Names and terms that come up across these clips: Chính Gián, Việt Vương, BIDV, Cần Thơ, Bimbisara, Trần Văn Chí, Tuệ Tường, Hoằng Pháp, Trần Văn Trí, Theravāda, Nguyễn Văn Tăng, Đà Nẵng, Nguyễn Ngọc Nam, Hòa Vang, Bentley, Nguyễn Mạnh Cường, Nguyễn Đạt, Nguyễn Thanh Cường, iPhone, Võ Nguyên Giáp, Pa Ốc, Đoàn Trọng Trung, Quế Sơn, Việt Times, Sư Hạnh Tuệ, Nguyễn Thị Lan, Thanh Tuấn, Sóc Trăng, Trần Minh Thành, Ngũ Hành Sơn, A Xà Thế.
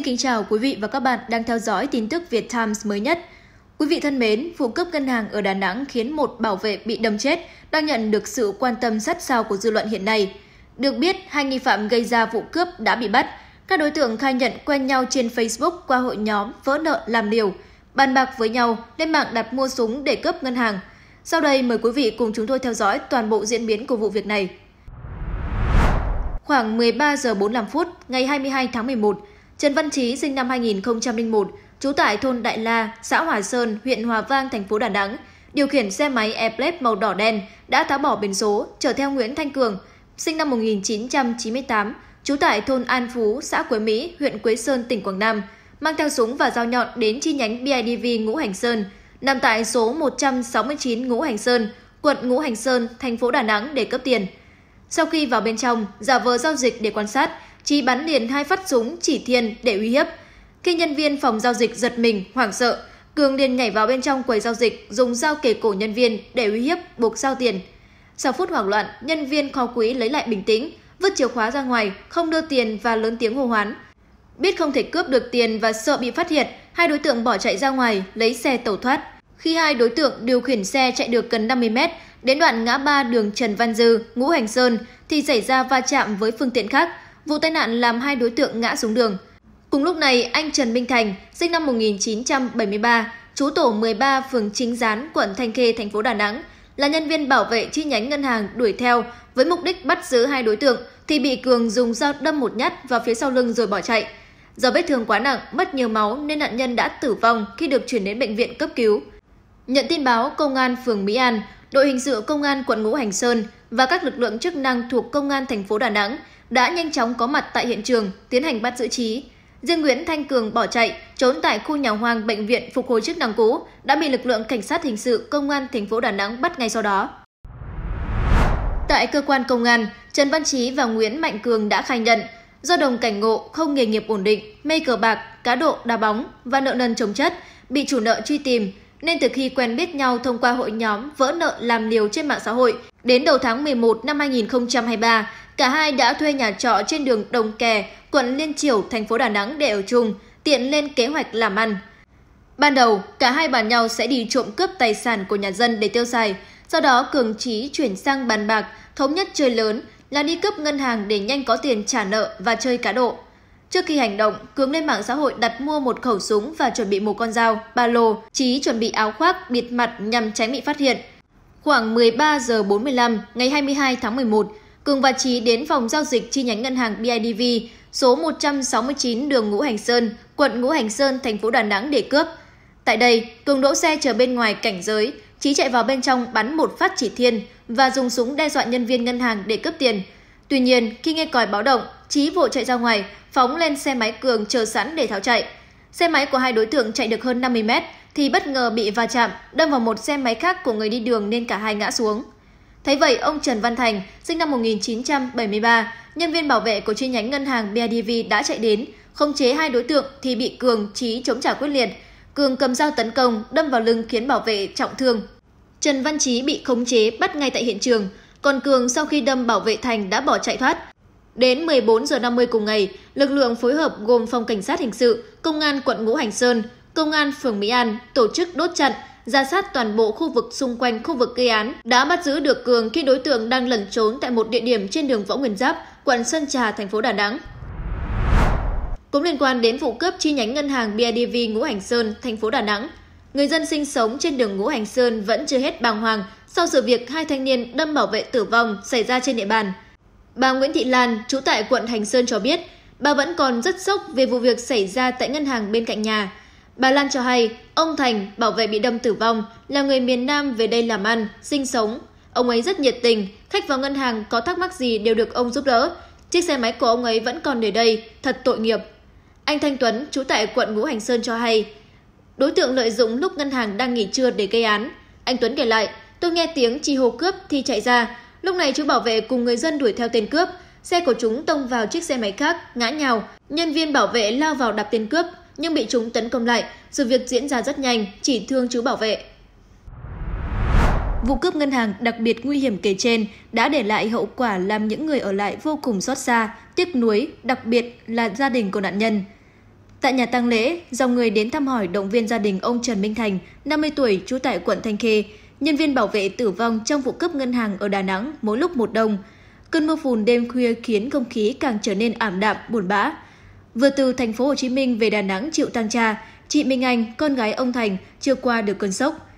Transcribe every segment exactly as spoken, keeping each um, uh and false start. Xin kính chào quý vị và các bạn đang theo dõi tin tức Việt Times mới nhất. Quý vị thân mến, vụ cướp ngân hàng ở Đà Nẵng khiến một bảo vệ bị đâm chết đang nhận được sự quan tâm sát sao của dư luận hiện nay. Được biết, hai nghi phạm gây ra vụ cướp đã bị bắt. Các đối tượng khai nhận quen nhau trên Facebook qua hội nhóm vỡ nợ làm liều, bàn bạc với nhau lên mạng đặt mua súng để cướp ngân hàng. Sau đây mời quý vị cùng chúng tôi theo dõi toàn bộ diễn biến của vụ việc này. Khoảng mười ba giờ bốn mươi lăm phút ngày hai mươi hai tháng mười một, Trần Văn Trí sinh năm hai nghìn không trăm lẻ một, trú tại thôn Đại La, xã Hòa Sơn, huyện Hòa Vang, thành phố Đà Nẵng, điều khiển xe máy Air Blade màu đỏ đen đã tháo bỏ biển số chở theo Nguyễn Thanh Cường, sinh năm một nghìn chín trăm chín mươi tám, trú tại thôn An Phú, xã Quế Mỹ, huyện Quế Sơn, tỉnh Quảng Nam, mang theo súng và dao nhọn đến chi nhánh bê i đê vê Ngũ Hành Sơn, nằm tại số một trăm sáu mươi chín Ngũ Hành Sơn, quận Ngũ Hành Sơn, thành phố Đà Nẵng để cướp tiền. Sau khi vào bên trong, giả vờ giao dịch để quan sát, Trí bắn liền hai phát súng chỉ thiên để uy hiếp. Khi nhân viên phòng giao dịch giật mình, hoảng sợ, Cường liền nhảy vào bên trong quầy giao dịch, dùng dao kề cổ nhân viên để uy hiếp, buộc giao tiền. Sau phút hoảng loạn, nhân viên kho quỹ lấy lại bình tĩnh, vứt chìa khóa ra ngoài, không đưa tiền và lớn tiếng hô hoán. Biết không thể cướp được tiền và sợ bị phát hiện, hai đối tượng bỏ chạy ra ngoài, lấy xe tẩu thoát. Khi hai đối tượng điều khiển xe chạy được gần năm mươi mét, đến đoạn ngã ba đường Trần Văn Dư, Ngũ Hành Sơn, thì xảy ra va chạm với phương tiện khác. Vụ tai nạn làm hai đối tượng ngã xuống đường. Cùng lúc này, anh Trần Minh Thành, sinh năm một nghìn chín trăm bảy mươi ba, trú tổ mười ba phường Chính Gián, quận Thanh Khê, thành phố Đà Nẵng, là nhân viên bảo vệ chi nhánh ngân hàng đuổi theo với mục đích bắt giữ hai đối tượng thì bị Cường dùng dao đâm một nhát vào phía sau lưng rồi bỏ chạy. Do vết thương quá nặng, mất nhiều máu nên nạn nhân đã tử vong khi được chuyển đến bệnh viện cấp cứu. Nhận tin báo, công an phường Mỹ An, đội hình sự công an quận Ngũ Hành Sơn và các lực lượng chức năng thuộc công an thành phố Đà Nẵng đã nhanh chóng có mặt tại hiện trường, tiến hành bắt giữ Trí. Riêng Nguyễn Thanh Cường bỏ chạy, trốn tại khu nhà hoang bệnh viện phục hồi chức năng cũ, đã bị lực lượng cảnh sát hình sự công an thành phố Đà Nẵng bắt ngay sau đó. Tại cơ quan công an, Trần Văn Chí và Nguyễn Mạnh Cường đã khai nhận do đồng cảnh ngộ, không nghề nghiệp ổn định, mê cờ bạc, cá độ, đá bóng và nợ nần chồng chất, bị chủ nợ truy tìm, nên từ khi quen biết nhau thông qua hội nhóm vỡ nợ làm liều trên mạng xã hội, đến đầu tháng mười một năm hai nghìn không trăm hai mươi ba, cả hai đã thuê nhà trọ trên đường Đồng Kè, quận Liên Chiểu, thành phố Đà Nẵng để ở chung, tiện lên kế hoạch làm ăn. Ban đầu, cả hai bàn nhau sẽ đi trộm cướp tài sản của nhà dân để tiêu xài, sau đó Cường Trí chuyển sang bàn bạc, thống nhất chơi lớn là đi cướp ngân hàng để nhanh có tiền trả nợ và chơi cá độ. Trước khi hành động, Cường lên mạng xã hội đặt mua một khẩu súng và chuẩn bị một con dao, ba lô, Trí chuẩn bị áo khoác, bịt mặt nhằm tránh bị phát hiện. Khoảng mười ba giờ bốn mươi lăm ngày hai mươi hai tháng mười một, Cường và Trí đến phòng giao dịch chi nhánh ngân hàng bê i đê vê số một trăm sáu mươi chín đường Ngũ Hành Sơn, quận Ngũ Hành Sơn, thành phố Đà Nẵng để cướp. Tại đây, Cường đỗ xe chờ bên ngoài cảnh giới, Trí chạy vào bên trong bắn một phát chỉ thiên và dùng súng đe dọa nhân viên ngân hàng để cướp tiền. Tuy nhiên, khi nghe còi báo động, Trí vội chạy ra ngoài, phóng lên xe máy Cường chờ sẵn để tháo chạy. Xe máy của hai đối tượng chạy được hơn năm mươi mét thì bất ngờ bị va chạm, đâm vào một xe máy khác của người đi đường nên cả hai ngã xuống. Thấy vậy, ông Trần Văn Thành, sinh năm một nghìn chín trăm bảy mươi ba, nhân viên bảo vệ của chi nhánh ngân hàng bê i đê vê đã chạy đến, khống chế hai đối tượng thì bị Cường, Trí chống trả quyết liệt. Cường cầm dao tấn công, đâm vào lưng khiến bảo vệ trọng thương. Trần Văn Trí bị khống chế bắt ngay tại hiện trường, còn Cường sau khi đâm bảo vệ Thành đã bỏ chạy thoát. Đến mười bốn giờ năm mươi cùng ngày, lực lượng phối hợp gồm phòng cảnh sát hình sự, công an quận Ngũ Hành Sơn, công an phường Mỹ An tổ chức đốt chặn, rà soát toàn bộ khu vực xung quanh khu vực gây án, đã bắt giữ được Cường khi đối tượng đang lẩn trốn tại một địa điểm trên đường Võ Nguyên Giáp, quận Sơn Trà, thành phố Đà Nẵng. Cũng liên quan đến vụ cướp chi nhánh ngân hàng bê i đê vê Ngũ Hành Sơn, thành phố Đà Nẵng, người dân sinh sống trên đường Ngũ Hành Sơn vẫn chưa hết bàng hoàng sau sự việc hai thanh niên đâm bảo vệ tử vong xảy ra trên địa bàn. Bà Nguyễn Thị Lan, trú tại quận Hành Sơn cho biết, bà vẫn còn rất sốc về vụ việc xảy ra tại ngân hàng bên cạnh nhà. Bà Lan cho hay, ông Thành, bảo vệ bị đâm tử vong, là người miền Nam về đây làm ăn, sinh sống. Ông ấy rất nhiệt tình, khách vào ngân hàng có thắc mắc gì đều được ông giúp đỡ. Chiếc xe máy của ông ấy vẫn còn để đây, thật tội nghiệp. Anh Thanh Tuấn, trú tại quận Ngũ Hành Sơn cho hay, đối tượng lợi dụng lúc ngân hàng đang nghỉ trưa để gây án. Anh Tuấn kể lại, tôi nghe tiếng chi hô cướp thì chạy ra. Lúc này chú bảo vệ cùng người dân đuổi theo tên cướp. Xe của chúng tông vào chiếc xe máy khác, ngã nhào. Nhân viên bảo vệ lao vào đạp tên cướp, nhưng bị chúng tấn công lại. Sự việc diễn ra rất nhanh, chỉ thương chú bảo vệ. Vụ cướp ngân hàng đặc biệt nguy hiểm kể trên đã để lại hậu quả làm những người ở lại vô cùng xót xa, tiếc nuối, đặc biệt là gia đình của nạn nhân. Tại nhà tang lễ, dòng người đến thăm hỏi động viên gia đình ông Trần Minh Thành, năm mươi tuổi, trú tại quận Thanh Khê, nhân viên bảo vệ tử vong trong vụ cướp ngân hàng ở Đà Nẵng mỗi lúc một đồng. Cơn mưa phùn đêm khuya khiến không khí càng trở nên ảm đạm, buồn bã. Vừa từ thành phố Hồ Chí Minh về Đà Nẵng chịu tang cha, chị Minh Anh, con gái ông Thành, chưa qua được cơn sốc.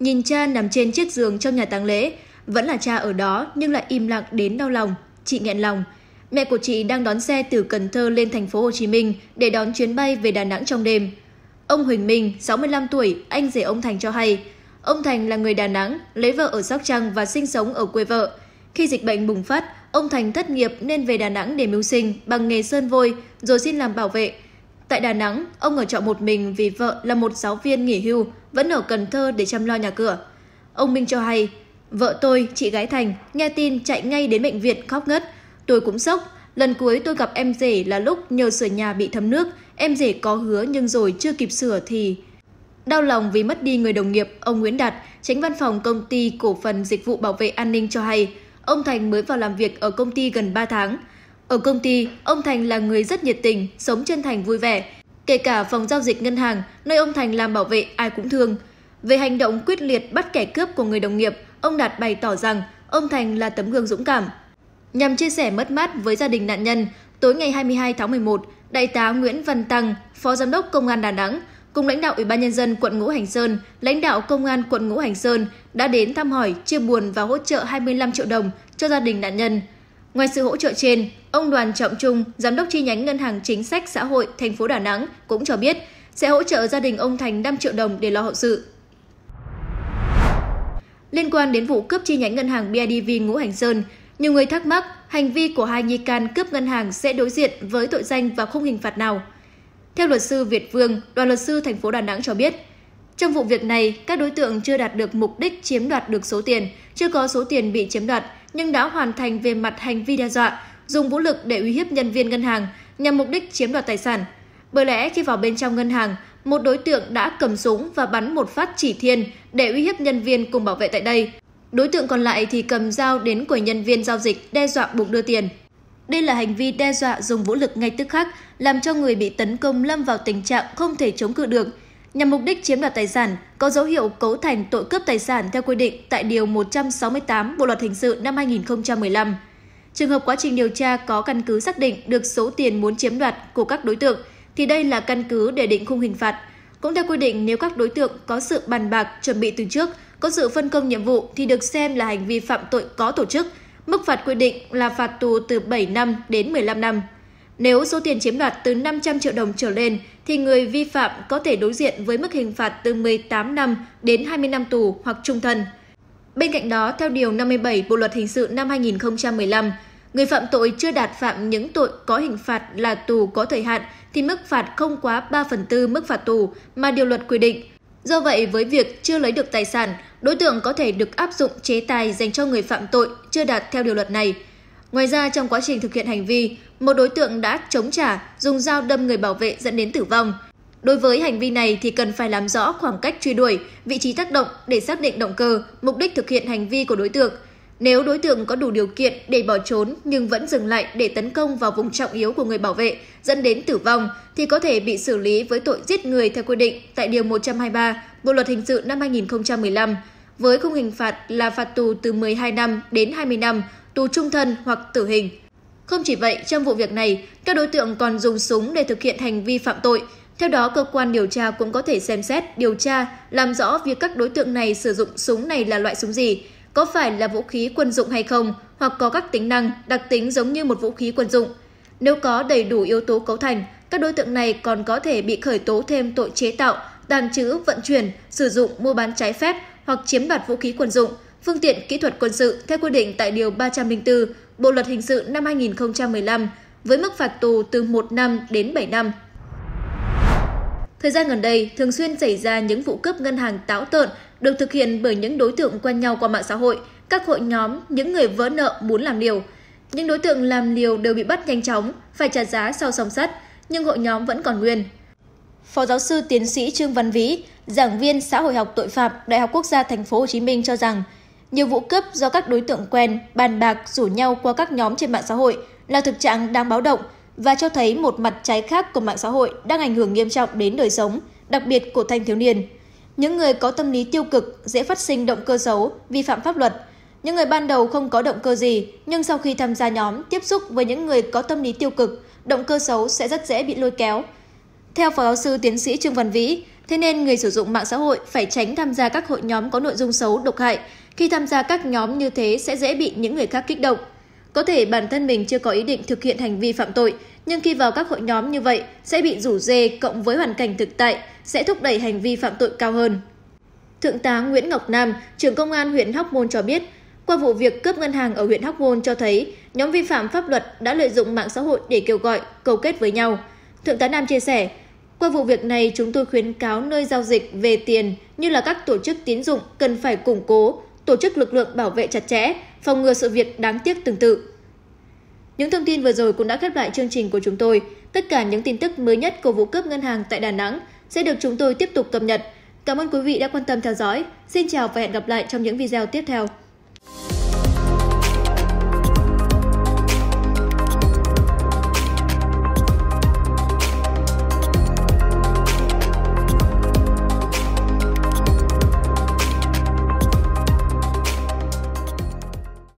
Nhìn cha nằm trên chiếc giường trong nhà tang lễ, vẫn là cha ở đó nhưng lại im lặng đến đau lòng, chị nghẹn lòng. Mẹ của chị đang đón xe từ Cần Thơ lên thành phố Hồ Chí Minh để đón chuyến bay về Đà Nẵng trong đêm. Ông Huỳnh Minh, sáu mươi lăm tuổi, anh rể ông Thành cho hay, ông Thành là người Đà Nẵng, lấy vợ ở Sóc Trăng và sinh sống ở quê vợ. Khi dịch bệnh bùng phát, ông Thành thất nghiệp nên về Đà Nẵng để mưu sinh bằng nghề sơn vôi rồi xin làm bảo vệ. Tại Đà Nẵng, ông ở trọ một mình vì vợ là một giáo viên nghỉ hưu, vẫn ở Cần Thơ để chăm lo nhà cửa. Ông Minh cho hay, vợ tôi, chị gái Thành, nghe tin chạy ngay đến bệnh viện khóc ngất. Tôi cũng sốc, lần cuối tôi gặp em rể là lúc nhờ sửa nhà bị thấm nước, em rể có hứa nhưng rồi chưa kịp sửa thì... Đau lòng vì mất đi người đồng nghiệp, ông Nguyễn Đạt, chánh văn phòng công ty cổ phần dịch vụ bảo vệ an ninh cho hay, ông Thành mới vào làm việc ở công ty gần ba tháng. Ở công ty, ông Thành là người rất nhiệt tình, sống chân thành vui vẻ. Kể cả phòng giao dịch ngân hàng, nơi ông Thành làm bảo vệ ai cũng thương. Về hành động quyết liệt bắt kẻ cướp của người đồng nghiệp, ông Đạt bày tỏ rằng ông Thành là tấm gương dũng cảm. Nhằm chia sẻ mất mát với gia đình nạn nhân, tối ngày hai mươi hai tháng mười một, Đại tá Nguyễn Văn Tăng, Phó Giám đốc Công an Đà Nẵng, cùng lãnh đạo Ủy ban Nhân dân quận Ngũ Hành Sơn, lãnh đạo Công an quận Ngũ Hành Sơn đã đến thăm hỏi, chia buồn và hỗ trợ hai mươi lăm triệu đồng cho gia đình nạn nhân. Ngoài sự hỗ trợ trên, ông Đoàn Trọng Trung, Giám đốc chi nhánh Ngân hàng Chính sách Xã hội thành phố Đà Nẵng cũng cho biết sẽ hỗ trợ gia đình ông Thành năm triệu đồng để lo hậu sự. Liên quan đến vụ cướp chi nhánh Ngân hàng bê i đê vê Ngũ Hành Sơn, nhiều người thắc mắc hành vi của hai nghi can cướp ngân hàng sẽ đối diện với tội danh và khung hình phạt nào. Theo luật sư Việt Vương, đoàn luật sư thành phố Đà Nẵng cho biết, trong vụ việc này, các đối tượng chưa đạt được mục đích chiếm đoạt được số tiền, chưa có số tiền bị chiếm đoạt nhưng đã hoàn thành về mặt hành vi đe dọa, dùng vũ lực để uy hiếp nhân viên ngân hàng nhằm mục đích chiếm đoạt tài sản. Bởi lẽ khi vào bên trong ngân hàng, một đối tượng đã cầm súng và bắn một phát chỉ thiên để uy hiếp nhân viên cùng bảo vệ tại đây. Đối tượng còn lại thì cầm dao đến quầy nhân viên giao dịch đe dọa buộc đưa tiền. Đây là hành vi đe dọa dùng vũ lực ngay tức khắc, làm cho người bị tấn công lâm vào tình trạng không thể chống cự được. Nhằm mục đích chiếm đoạt tài sản có dấu hiệu cấu thành tội cướp tài sản theo quy định tại Điều một trăm sáu mươi tám Bộ Luật Hình sự năm hai nghìn không trăm mười lăm. Trường hợp quá trình điều tra có căn cứ xác định được số tiền muốn chiếm đoạt của các đối tượng, thì đây là căn cứ để định khung hình phạt. Cũng theo quy định, nếu các đối tượng có sự bàn bạc, chuẩn bị từ trước, có sự phân công nhiệm vụ thì được xem là hành vi phạm tội có tổ chức. Mức phạt quy định là phạt tù từ bảy năm đến mười lăm năm. Nếu số tiền chiếm đoạt từ năm trăm triệu đồng trở lên thì người vi phạm có thể đối diện với mức hình phạt từ mười tám năm đến hai mươi năm tù hoặc chung thân. Bên cạnh đó, theo Điều năm mươi bảy Bộ Luật Hình sự năm hai nghìn không trăm mười lăm, người phạm tội chưa đạt phạm những tội có hình phạt là tù có thời hạn thì mức phạt không quá ba phần tư mức phạt tù mà điều luật quy định. Do vậy, với việc chưa lấy được tài sản, đối tượng có thể được áp dụng chế tài dành cho người phạm tội chưa đạt theo điều luật này. Ngoài ra, trong quá trình thực hiện hành vi, một đối tượng đã chống trả, dùng dao đâm người bảo vệ dẫn đến tử vong. Đối với hành vi này thì cần phải làm rõ khoảng cách truy đuổi, vị trí tác động để xác định động cơ, mục đích thực hiện hành vi của đối tượng. Nếu đối tượng có đủ điều kiện để bỏ trốn nhưng vẫn dừng lại để tấn công vào vùng trọng yếu của người bảo vệ dẫn đến tử vong thì có thể bị xử lý với tội giết người theo quy định tại Điều một trăm hai mươi ba Bộ Luật Hình sự năm hai nghìn không trăm mười lăm với khung hình phạt là phạt tù từ mười hai năm đến hai mươi năm, tù chung thân hoặc tử hình. Không chỉ vậy, trong vụ việc này, các đối tượng còn dùng súng để thực hiện hành vi phạm tội. Theo đó, cơ quan điều tra cũng có thể xem xét, điều tra, làm rõ việc các đối tượng này sử dụng súng này là loại súng gì, có phải là vũ khí quân dụng hay không, hoặc có các tính năng, đặc tính giống như một vũ khí quân dụng. Nếu có đầy đủ yếu tố cấu thành, các đối tượng này còn có thể bị khởi tố thêm tội chế tạo, tàng trữ, vận chuyển, sử dụng, mua bán trái phép hoặc chiếm đoạt vũ khí quân dụng, phương tiện kỹ thuật quân sự theo quy định tại Điều ba trăm lẻ bốn Bộ Luật Hình sự năm hai nghìn không trăm mười lăm với mức phạt tù từ một năm đến bảy năm. Thời gian gần đây, thường xuyên xảy ra những vụ cướp ngân hàng táo tợn được thực hiện bởi những đối tượng quen nhau qua mạng xã hội, các hội nhóm, những người vỡ nợ muốn làm liều. Những đối tượng làm liều đều bị bắt nhanh chóng, phải trả giá sau song sắt, nhưng hội nhóm vẫn còn nguyên. Phó giáo sư tiến sĩ Trương Văn Vĩ, giảng viên xã hội học tội phạm Đại học Quốc gia Thành phố Hồ Chí Minh cho rằng, nhiều vụ cướp do các đối tượng quen, bàn bạc, rủ nhau qua các nhóm trên mạng xã hội là thực trạng đáng báo động và cho thấy một mặt trái khác của mạng xã hội đang ảnh hưởng nghiêm trọng đến đời sống, đặc biệt của thanh thiếu niên. Những người có tâm lý tiêu cực dễ phát sinh động cơ xấu, vi phạm pháp luật. Những người ban đầu không có động cơ gì, nhưng sau khi tham gia nhóm, tiếp xúc với những người có tâm lý tiêu cực, động cơ xấu sẽ rất dễ bị lôi kéo. Theo Phó Giáo sư Tiến sĩ Trương Văn Vĩ, thế nên người sử dụng mạng xã hội phải tránh tham gia các hội nhóm có nội dung xấu, độc hại. Khi tham gia các nhóm như thế sẽ dễ bị những người khác kích động. Có thể bản thân mình chưa có ý định thực hiện hành vi phạm tội, nhưng khi vào các hội nhóm như vậy sẽ bị rủ rê cộng với hoàn cảnh thực tại, sẽ thúc đẩy hành vi phạm tội cao hơn. Thượng tá Nguyễn Ngọc Nam, trưởng công an huyện Hóc Môn cho biết, qua vụ việc cướp ngân hàng ở huyện Hóc Môn cho thấy nhóm vi phạm pháp luật đã lợi dụng mạng xã hội để kêu gọi, cầu kết với nhau. Thượng tá Nam chia sẻ, qua vụ việc này chúng tôi khuyến cáo nơi giao dịch về tiền như là các tổ chức tín dụng cần phải củng cố, tổ chức lực lượng bảo vệ chặt chẽ, phòng ngừa sự việc đáng tiếc tương tự. Những thông tin vừa rồi cũng đã khép lại chương trình của chúng tôi. Tất cả những tin tức mới nhất của vụ cướp ngân hàng tại Đà Nẵng sẽ được chúng tôi tiếp tục cập nhật. Cảm ơn quý vị đã quan tâm theo dõi. Xin chào và hẹn gặp lại trong những video tiếp theo.